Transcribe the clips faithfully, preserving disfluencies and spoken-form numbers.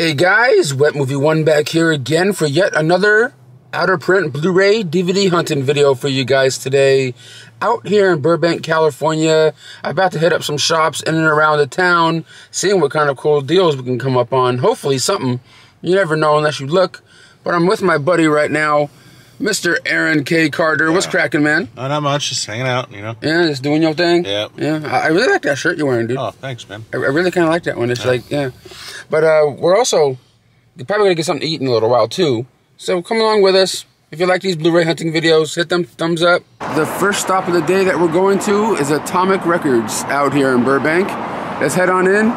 Hey guys, WetMovie one back here again for yet another out of print Blu-ray D V D hunting video for you guys today. Out here in Burbank, California, about to hit up some shops in and around the town, seeing what kind of cool deals we can come up on. Hopefully something. You never know unless you look. But I'm with my buddy right now, Mister Aaron K. Carter. Yeah. What's cracking, man? Oh, not much. Just hanging out, you know. Yeah, just doing your thing. Yeah. Yeah. I really like that shirt you're wearing, dude. Oh, thanks, man. I really kind of like that one. It's yeah. like, yeah. But uh, we're also you're probably going to get something to eat in a little while, too. So come along with us. If you like these Blu-ray hunting videos, hit them thumbs up. The first stop of the day that we're going to is Atomic Records out here in Burbank. Let's head on in.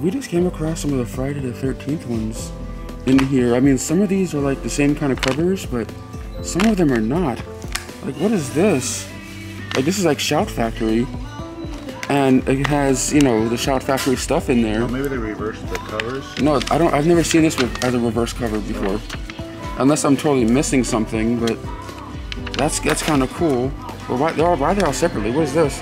We just came across some of the Friday the thirteenth ones in here. I mean, some of these are like the same kind of covers, but some of them are not. Like, what is this? Like, this is like Shout Factory, and it has, you know, the Shout Factory stuff in there. Well, maybe they reversed the covers? No, I don't, I've never seen this with, as a reverse cover before. Unless I'm totally missing something, but that's that's kind of cool. Well, why they're all, why they're all separately? What is this?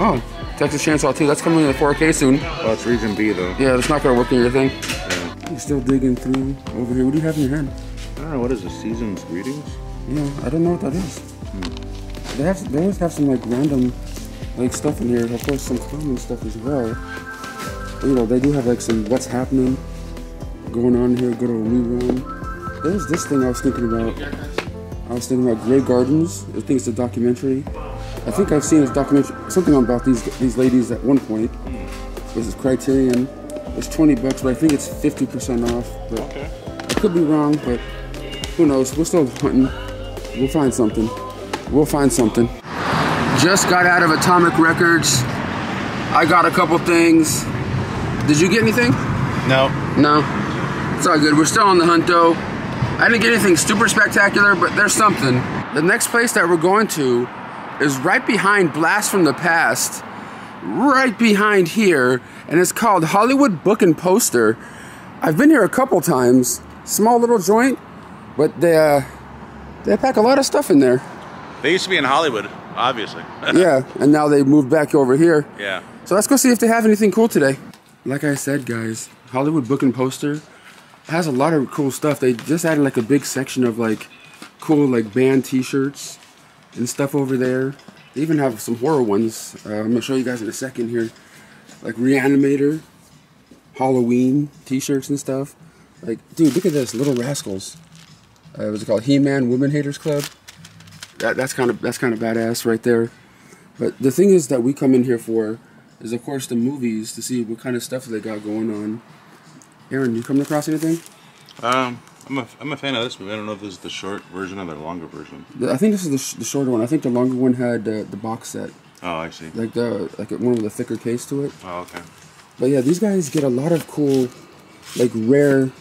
Oh. Texas Chainsaw two, that's coming in the four K soon. Oh, it's region B though. Yeah, that's not gonna work in your thing. Yeah. You're still digging through over here. What do you have in your hand? I don't know, what is this? Season's Greetings? Yeah, I don't know what that is. Hmm. They, have, they always have some like random like stuff in here. Of course, some common stuff as well. But, you know, they do have like some what's happening going on here, good old rerun. There's this thing I was thinking about. I was thinking about Grey Gardens. I think it's a documentary. I think I've seen this documentary, something about these these ladies at one point. Mm. This is Criterion. It's twenty bucks, but I think it's fifty percent off. But okay. I could be wrong, but who knows? We're still hunting. We'll find something. We'll find something. Just got out of Atomic Records. I got a couple things. Did you get anything? No. No. It's all good. We're still on the hunt, though. I didn't get anything super spectacular, but there's something. The next place that we're going to is right behind Blast from the Past, right behind here, and it's called Hollywood Book and Poster. I've been here a couple times, small little joint, but they uh, they pack a lot of stuff in there. They used to be in Hollywood, obviously. Yeah, and now they moved back over here. Yeah. So let's go see if they have anything cool today. Like I said, guys, Hollywood Book and Poster has a lot of cool stuff. They just added like a big section of like cool like band t-shirts and stuff over there. They even have some horror ones. Uh, I'm gonna show you guys in a second here. Like Reanimator, Halloween t-shirts and stuff. Like, dude, look at this, Little Rascals. Uh, what's it called? He-Man, Women Haters Club. That, that's kind of that's kind of badass right there. But the thing is that we come in here for is of course the movies, to see what kind of stuff they got going on. Aaron, you coming across anything? Um. I'm a, I'm a fan of this movie. I don't know if this is the short version or the longer version. I think this is the, sh the shorter one. I think the longer one had uh, the box set. Oh, I see. Like the like one with a thicker case to it. Oh, okay. But yeah, these guys get a lot of cool, like rare,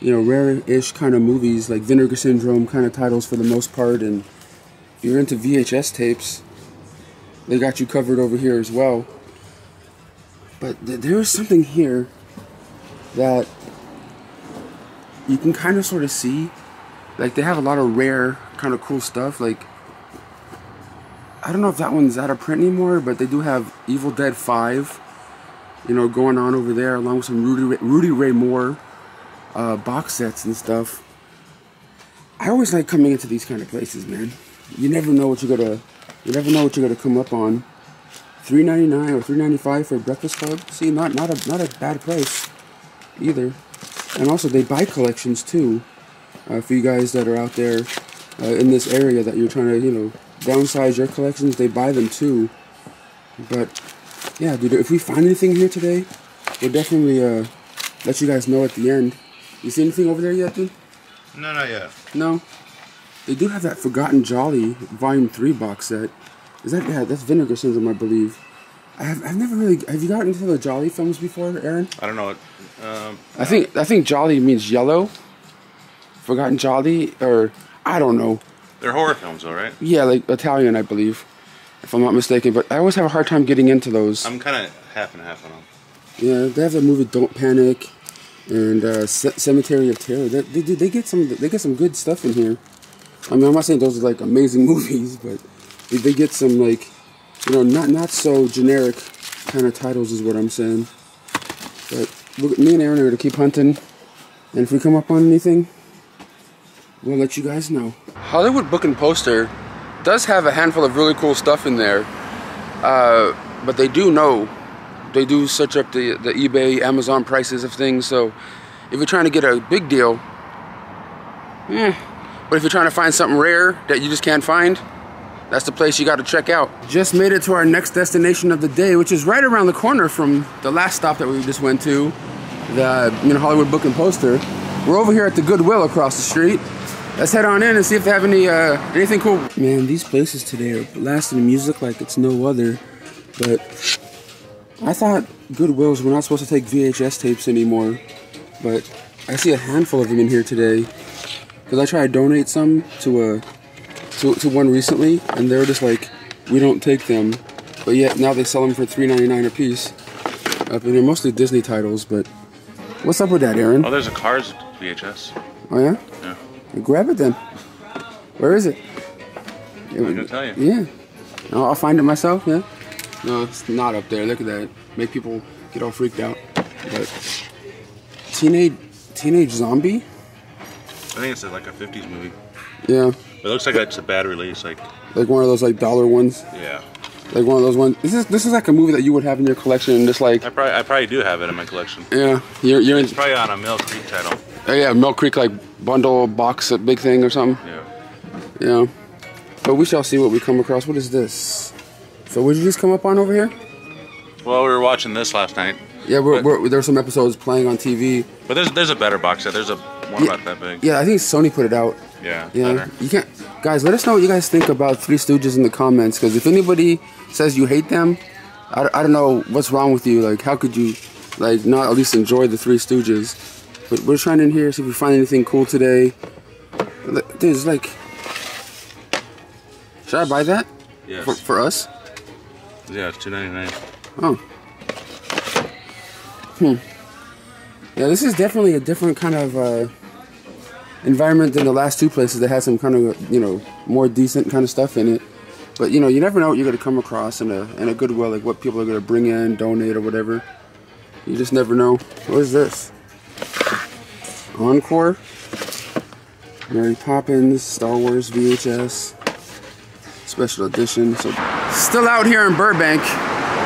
you know, rare-ish kind of movies, like Vinegar Syndrome kind of titles for the most part. And if you're into V H S tapes, they got you covered over here as well. But th there is something here that you can kind of sort of see, like they have a lot of rare kind of cool stuff. Like, I don't know if that one's out of print anymore, but they do have Evil Dead five, you know, going on over there, along with some Rudy, Rudy Ray Moore uh, box sets and stuff. I always like coming into these kind of places, man. You never know what you're gonna, you never know what you're gonna come up on. three ninety-nine or three ninety-five for Breakfast Club. See, not not a not a bad price either. And also, they buy collections, too, uh, for you guys that are out there uh, in this area that you're trying to, you know, downsize your collections. They buy them, too. But, yeah, dude, if we find anything here today, we'll definitely uh, let you guys know at the end. You see anything over there yet, dude? No, not yet. No? They do have that Forgotten Jolly Volume three box set. Is that, yeah, that's Vinegar Syndrome, I believe. I've, I've never really. Have you gotten into the Jolly films before, Aaron? I don't know. Um, I think I think Jolly means yellow. Forgotten Jolly, or I don't know. They're horror films, all right. Yeah, like Italian, I believe, if I'm not mistaken. But I always have a hard time getting into those. I'm kind of half and half on them. Yeah, they have the movie Don't Panic, and uh, C Cemetery of Terror. They, they they get some they get some good stuff in here. I mean, I'm not saying those are like amazing movies, but they, they get some like. You know, not not so generic kind of titles is what I'm saying. But look, me and Aaron are going to keep hunting. And if we come up on anything, we'll let you guys know. Hollywood Book and Poster does have a handful of really cool stuff in there. Uh, but they do know. They do search up the, the eBay, Amazon prices of things. So if you're trying to get a big deal, eh. But if you're trying to find something rare that you just can't find, that's the place you got to check out. Just made it to our next destination of the day, which is right around the corner from the last stop that we just went to, the you know, Hollywood Book and Poster. We're over here at the Goodwill across the street. Let's head on in and see if they have any uh, anything cool. Man, these places today are blasting music like it's no other. But I thought Goodwills were not supposed to take V H S tapes anymore, but I see a handful of them in here today. Because I tried to donate some to a. To, to one recently, and they were just like, we don't take them, but yet now they sell them for three ninety-nine a piece. Uh, they're mostly Disney titles, but what's up with that, Aaron? Oh, there's a Cars V H S. Oh, yeah? Yeah. Well, grab it then. Where is it? I'm going to tell you. Yeah. No, I'll find it myself, yeah? No, it's not up there. Look at that. Make people get all freaked out. But Teenage, teenage Zombie? I think it's like a fifties movie. Yeah. It looks like that's a bad release, like like one of those like dollar ones. Yeah, like one of those ones. This is this is like a movie that you would have in your collection, and just like I probably I probably do have it in my collection. Yeah, you're you're it's in, probably on a Mill Creek title. Oh yeah, Mill Creek like bundle box big thing or something. Yeah, yeah. But we shall see what we come across. What is this? So what did you just come up on over here? Well, we were watching this last night. Yeah, we're, we're, there were some episodes playing on T V. But there's there's a better box set. There's a one yeah, about that big. Yeah, I think Sony put it out. Yeah, yeah. Better. You can't, guys. Let us know what you guys think about Three Stooges in the comments, because if anybody says you hate them, I, I don't know what's wrong with you. Like, how could you, like, not at least enjoy the Three Stooges? But we're trying in here see if we find anything cool today. There's like, should I buy that? Yes. For, for us? Yeah, it's two ninety-nine. Oh. Hmm. Yeah, this is definitely a different kind of. Uh, environment than the last two places that had some kind of, you know, more decent kind of stuff in it. But, you know, you never know what you're going to come across in a, in a Goodwill, like what people are going to bring in, donate, or whatever. You just never know. What is this? Encore? Mary Poppins, Star Wars V H S, special edition. So still out here in Burbank.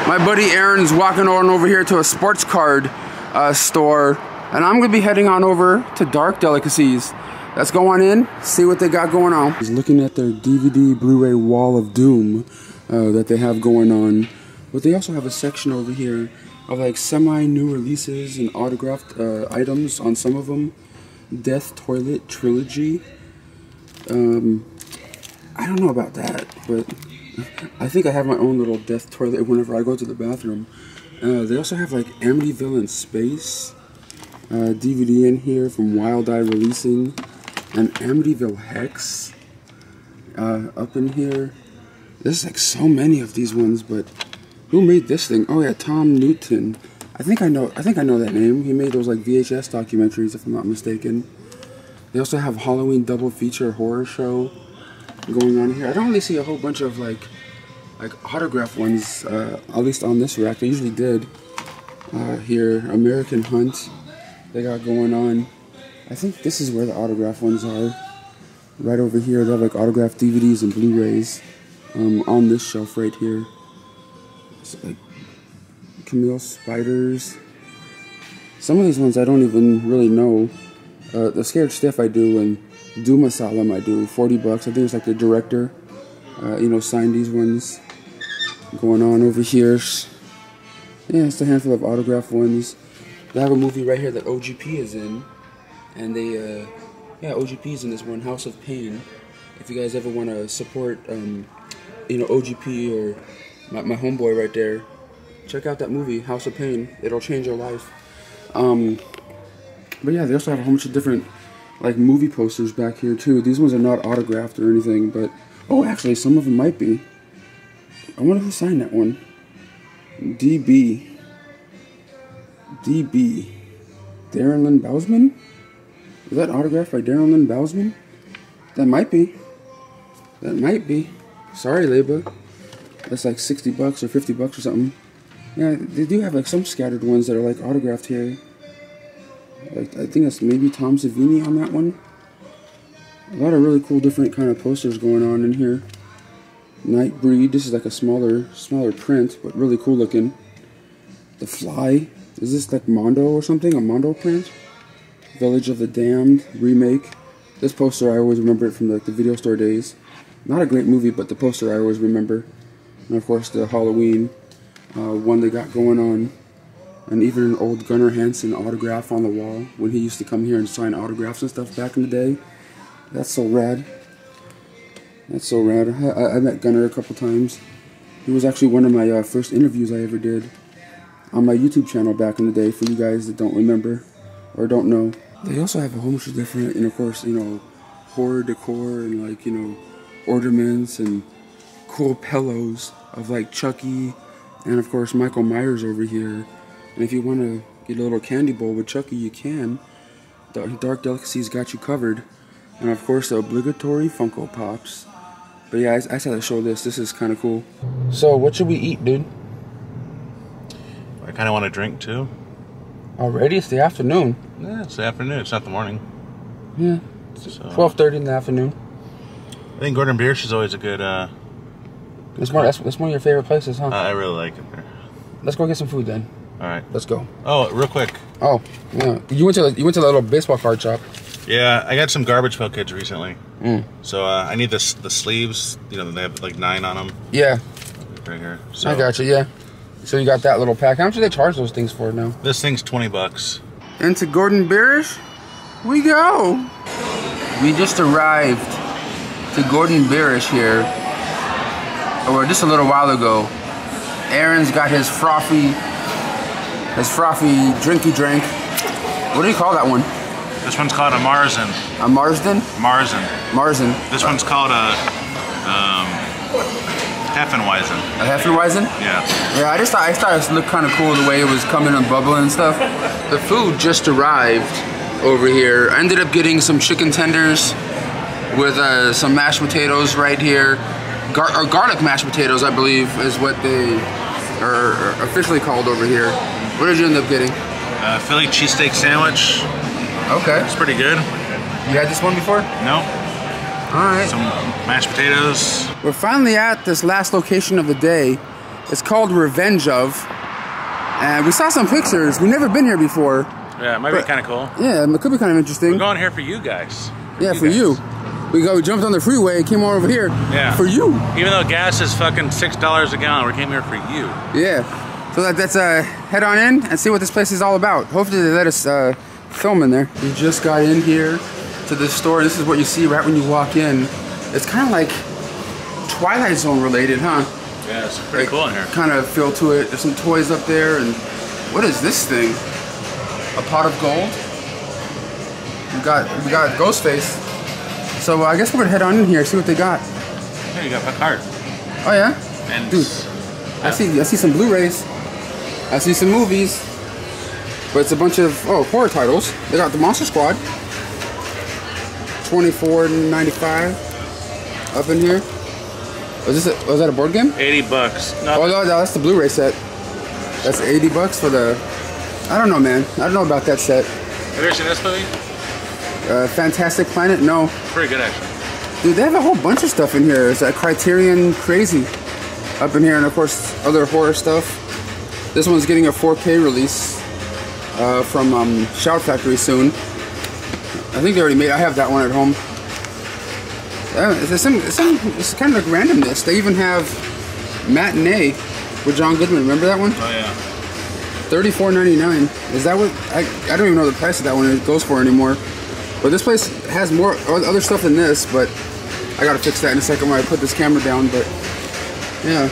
My buddy Aaron's walking on over here to a sports card uh, store, and I'm going to be heading on over to Dark Delicacies. Let's go on in, see what they got going on. He's looking at their D V D, Blu-ray wall of doom uh, that they have going on. But they also have a section over here of like semi-new releases and autographed uh, items on some of them. Death Toilet Trilogy. Um, I don't know about that, but I think I have my own little Death Toilet whenever I go to the bathroom. Uh, they also have like Amityville in Space. Uh, D V D in here from Wild Eye Releasing. An Amityville Hex uh, up in here. There's like so many of these ones, but who made this thing? Oh yeah, Tom Newton. I think I know. I think I know that name. He made those like V H S documentaries, if I'm not mistaken. They also have Halloween double feature horror show going on here. I don't really see a whole bunch of like like autograph ones, uh, at least on this rack. They usually did uh, here. American Hunt they got going on. I think this is where the autograph ones are. Right over here, they have like autographed D V Ds and Blu-rays um, on this shelf right here. So, like Camille Spiders. Some of these ones I don't even really know. Uh, the Scared Stiff I do, and Doom Asylum I do. forty bucks. I think it's like the director, uh, you know, signed these ones. Going on over here. Yeah, it's a handful of autographed ones. They have a movie right here that O G P is in. And they, uh, yeah, O G P's in this one, House of Pain. If you guys ever want to support, um, you know, O G P or my, my homeboy right there, check out that movie, House of Pain. It'll change your life. Um, but yeah, they also have a whole bunch of different like movie posters back here too. These ones are not autographed or anything, but oh, actually, some of them might be. I wonder who signed that one. D B. D B. Darren Lynn Bowsman? Is that autographed by Darren Lynn Bowsman? That might be. That might be. Sorry, Labor. That's like sixty bucks or fifty bucks or something. Yeah, they do have like some scattered ones that are like autographed here. Like, I think that's maybe Tom Savini on that one. A lot of really cool different kind of posters going on in here. Nightbreed. This is like a smaller, smaller print, but really cool looking. The Fly. Is this like Mondo or something? A Mondo print? Village of the Damned remake. This poster I always remember it from like the video store days. Not a great movie, but the poster I always remember. And of course the Halloween uh, one they got going on. And even an old Gunnar Hansen autograph on the wall when he used to come here and sign autographs and stuff back in the day. That's so rad. That's so rad. I, I met Gunnar a couple times. He was actually one of my uh, first interviews I ever did on my YouTube channel back in the day, for you guys that don't remember or don't know. They also have a whole bunch of different, and of course, you know, horror decor and like, you know, ornaments and cool pillows of like Chucky and of course Michael Myers over here. And if you want to get a little candy bowl with Chucky, you can. Dark Delicacies got you covered. And of course the obligatory Funko Pops. But yeah, I, I just had to show this. This is kind of cool. So what should we eat, dude? I kind of want to drink too. Already? It's the afternoon. Yeah, it's the afternoon. It's not the morning. Yeah. So. twelve thirty in the afternoon. I think Gordon Biersch is always a good... Uh, good that's, one, that's, that's one of your favorite places, huh? Uh, I really like it there. Let's go get some food then. All right. Let's go. Oh, real quick. Oh, yeah. You went to, you went to that little baseball card shop. Yeah, I got some Garbage Pail Kids recently. Mm. So uh, I need this, the sleeves. You know, they have like nine on them. Yeah. Right here. So. I got you, yeah. So you got that little pack. How much do they charge those things for now? This thing's twenty bucks. And to Gordon Biersch, we go. We just arrived to Gordon Biersch here, or just a little while ago. Aaron's got his frothy, his frothy drinky drink. What do you call that one? This one's called a Marzen. A Marzen? Marzen. Marzen. This uh, one's called a, um... Heffenweizen. A Heffenweizen? Yeah. Yeah, I just thought, I just thought it looked kind of cool the way it was coming and bubbling and stuff. The food just arrived over here. I ended up getting some chicken tenders with uh, some mashed potatoes right here. Gar or garlic mashed potatoes, I believe, is what they are, are officially called over here. What did you end up getting? Uh, Philly cheesesteak sandwich. Okay. It's pretty good. You had this one before? No. Alright. Some mashed potatoes. We're finally at this last location of the day. It's called Revenge Of. And we saw some pictures. We've never been here before. Yeah, it might but, be kind of cool. Yeah, it could be kind of interesting. We're going here for you guys. For yeah, you for guys. you. We go. We jumped on the freeway and came over here yeah. for you. Even though gas is fucking six dollars a gallon, we came here for you. Yeah. So that, that's uh, head on in and see what this place is all about. Hopefully they let us uh, film in there. We just got in here. To this store, this is what you see right when you walk in. It's kind of like Twilight Zone related, huh? Yeah, it's pretty like, cool in here. Kind of feel to it. There's some toys up there, and what is this thing? A pot of gold. We got we got Ghostface. So uh, I guess we're gonna head on in here, see what they got. Yeah, you got a card. Oh yeah, and dude, yeah. I see I see some Blu-rays. I see some movies, but it's a bunch of oh horror titles. They got the Monster Squad. twenty-four ninety-five up in here. Was this a, was that a board game? eighty bucks. No. Oh no, that's the Blu-ray set. That's eighty bucks for the. I don't know, man. I don't know about that set. Have you ever seen this movie? Uh, Fantastic Planet? No. Pretty good actually. Dude, they have a whole bunch of stuff in here. It's that Criterion crazy up in here, and of course other horror stuff. This one's getting a four K release uh, from um, Shout Factory soon. I think they already made. I have that one at home. Uh, it's, some, it's, some, it's kind of like randomness. They even have Matinee with John Goodman. Remember that one? Oh yeah. thirty-four ninety-nine. Is that what? I I don't even know the price of that one it goes for anymore. But this place has more other stuff than this. But I gotta fix that in a second when I put this camera down. But yeah.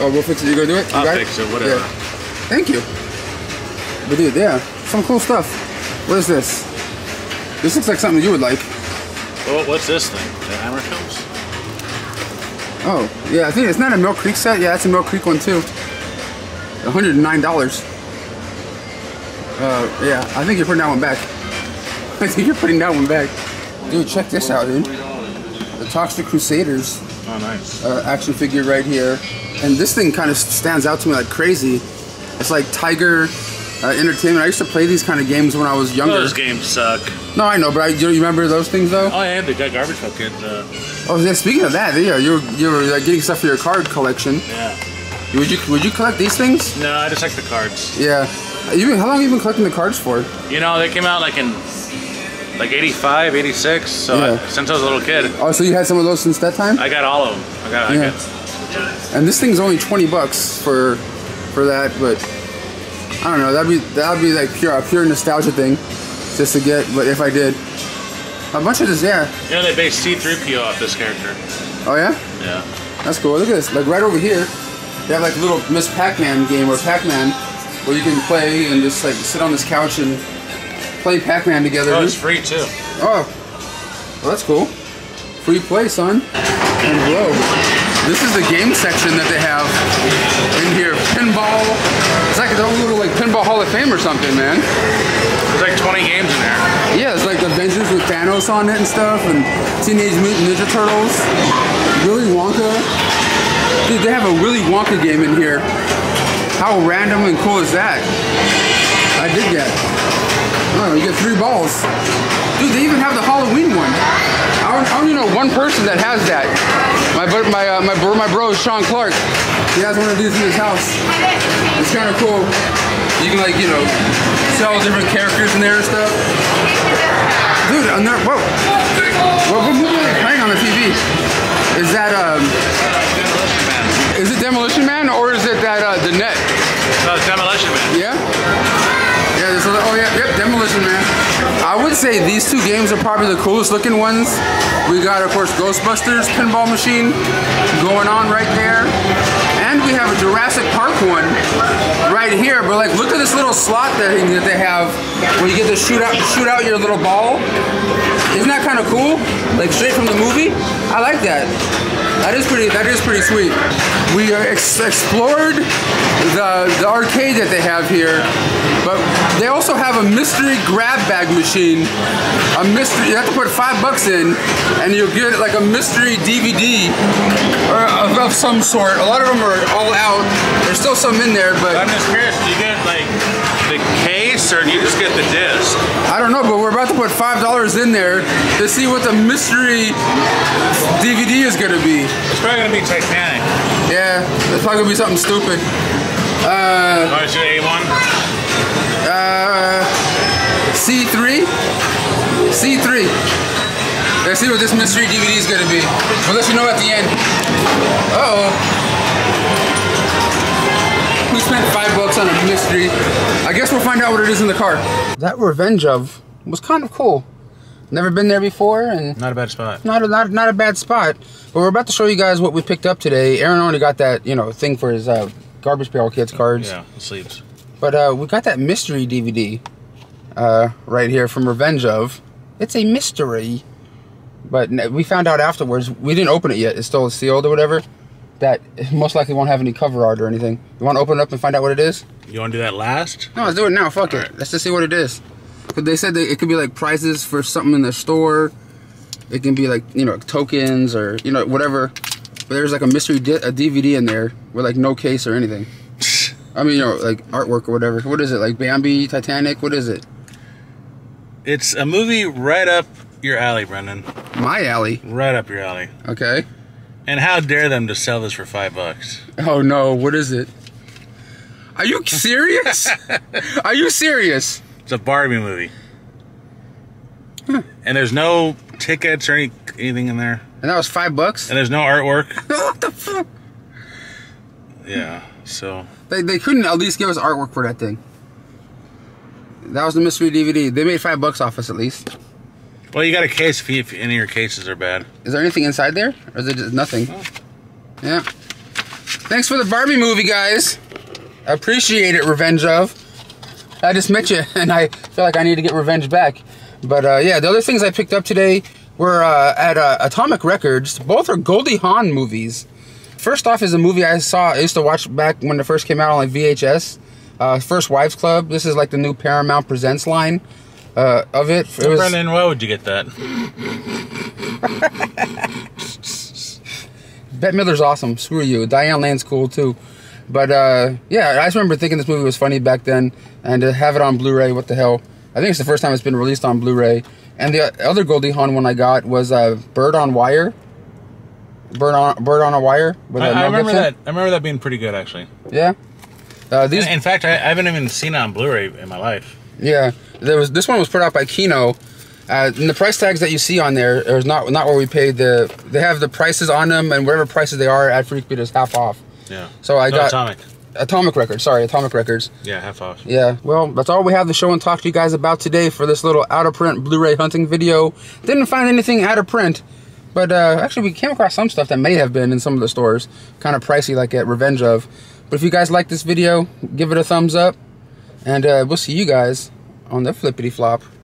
Oh, we'll fix it. You gonna do it? You I'll fix it. Whatever. Yeah. Thank you. But dude, yeah, some cool stuff. What is this? This looks like something you would like. Well, what's this thing? The hammer films? Oh, yeah, I think it's not a Mill Creek set. Yeah, it's a Mill Creek one too. one hundred nine dollars. Uh, yeah, I think you're putting that one back. I think you're putting that one back. Dude, check this out, dude. The Toxic Crusaders. Oh, nice. Uh, action figure right here. And this thing kind of stands out to me like crazy. It's like Tiger uh, Entertainment. I used to play these kind of games when I was younger. Those games suck. No, I know, but I, you remember those things though? Oh, yeah, the Garbage Pail Kids. Uh... Oh, yeah, speaking of that, yeah, you were, you were like, getting stuff for your card collection. Yeah. Would you would you collect these things? No, I just like the cards. Yeah. You, how long have you been collecting the cards for? You know, they came out like in like eighty-five, eighty-six, so yeah. I, since I was a little kid. Oh, so you had some of those since that time? I got all of them. I got, yeah. I got. And this thing's only twenty bucks for for that, but I don't know, that'd be that'd be like pure pure nostalgia thing just to get, but if I did. A bunch of this, yeah. Yeah, they based C three P O off this character. Oh yeah? Yeah. That's cool. Look at this. Like right over here. They have like a little Miss Pac-Man game or Pac-Man where you can play and just like sit on this couch and play Pac-Man together. Oh, it's free too. Oh, well, that's cool. Free play, son. And whoa, this is the game section that they have in here. Pinball. It's like their own little like pinball Hall of Fame or something, man. There's like twenty games in there. Yeah, it's like Avengers with Thanos on it and stuff, and Teenage Mutant Ninja Turtles, Willy Wonka. Dude, they have a Willy Wonka game in here. How random and cool is that? I did that. Oh, you get three balls. Dude, they even have the Halloween one. I don't, I don't even know one person that has that. My my uh, my bro, my bro, Sean Clark. He has one of these in his house. It's kind of cool. You can like, you know, sell different characters in there and stuff. Dude, on there, whoa. Well, what movie are they playing on the T V? Is that um? Is it Demolition Man or is it that uh, the net? No, it's Demolition Man. Yeah? Yeah, there's a, oh yeah, yep, Demolition Man. I would say these two games are probably the coolest looking ones. We got, of course, Ghostbusters pinball machine going on right there. And we have a Jurassic Park one right here. But like, look at this little slot that they have where you get to shoot out, shoot out your little ball. Isn't that kind of cool? Like straight from the movie? I like that. That is pretty. That is pretty sweet. We ex explored the the arcade that they have here, but they also have a mystery grab bag machine. A mystery. You have to put five bucks in, and you'll get like a mystery D V D or of, of some sort. A lot of them are all out. There's still some in there, but I'm just curious. Do you get like the case, or do you just get the disc? I don't know, but we're about to put five dollars in there to see what the mystery D V D is gonna be. It's probably gonna be Titanic. Yeah, it's probably gonna be something stupid. Uh, oh, is it A one? Uh, C three? C three. Let's see what this mystery D V D is gonna be. We'll let you know at the end. Uh-oh. Who spent five bucks on a mystery? I guess we'll find out what it is in the car. That Revenge Of was kind of cool. Never been there before, and not a bad spot. Not a not, not a bad spot. But we're about to show you guys what we picked up today. Aaron already got that, you know, thing for his uh, Garbage Pail Kids cards. Yeah, the sleeves. But uh, we got that mystery D V D uh, right here from Revenge Of. It's a mystery, but we found out afterwards. We didn't open it yet. It's still sealed or whatever. That it most likely won't have any cover art or anything. You want to open it up and find out what it is? You want to do that last? No, let's do it now. Fuck All it. Right. Let's just see what it is. Cause they said that it could be like prizes for something in the store. It can be like, you know, tokens or, you know, whatever. But there's like a mystery di a D V D in there with like no case or anything. I mean, you know, like artwork or whatever. What is it? Like Bambi, Titanic? What is it? It's a movie right up your alley, Brendan. My alley? Right up your alley. Okay. And how dare them to sell this for five bucks? Oh no, what is it? Are you serious? Are you serious? It's a Barbie movie. Huh. And there's no tickets or any, anything in there. And that was five bucks? And there's no artwork. What the fuck? Yeah, so. They, they couldn't at least give us artwork for that thing. That was the mystery D V D. They made five bucks off us at least. Well, you got a case if, you, if any of your cases are bad. Is there anything inside there? Or is it just nothing? Oh. Yeah. Thanks for the Barbie movie, guys. Appreciate it, Revenge Of. I just met you, and I feel like I need to get revenge back. But, uh, yeah, the other things I picked up today were uh, at uh, Atomic Records. Both are Goldie Hawn movies. First off is a movie I saw, I used to watch back when it first came out on like V H S. Uh, First Wives Club. This is like the new Paramount Presents line uh, of it. it was... Brennan, why would you get that? Bette Midler's awesome. Screw you. Diane Lane's cool, too. But, uh, yeah, I just remember thinking this movie was funny back then. And to have it on Blu-ray, what the hell? I think it's the first time it's been released on Blu-ray. And the other Goldie Hawn one I got was uh, Bird on Wire. Bird on Bird on a Wire. With I, I remember that. I remember that being pretty good, actually. Yeah. Uh, these. In fact, I, I haven't even seen it on Blu-ray in my life. Yeah, there was. This one was put out by Kino. Uh, and the price tags that you see on there is not not what we paid. The they have the prices on them, and whatever prices they are, Ad Freak Beat is half off. Yeah. So I no, got Atomic. Atomic Records. Sorry, Atomic Records. Yeah, half off. Yeah. Well, that's all we have to show and talk to you guys about today for this little out of print Blu-ray hunting video. Didn't find anything out of print. But uh, actually, we came across some stuff that may have been in some of the stores. Kind of pricey, like at Revenge Of. But if you guys like this video, give it a thumbs up. And uh, we'll see you guys on the flippity flop.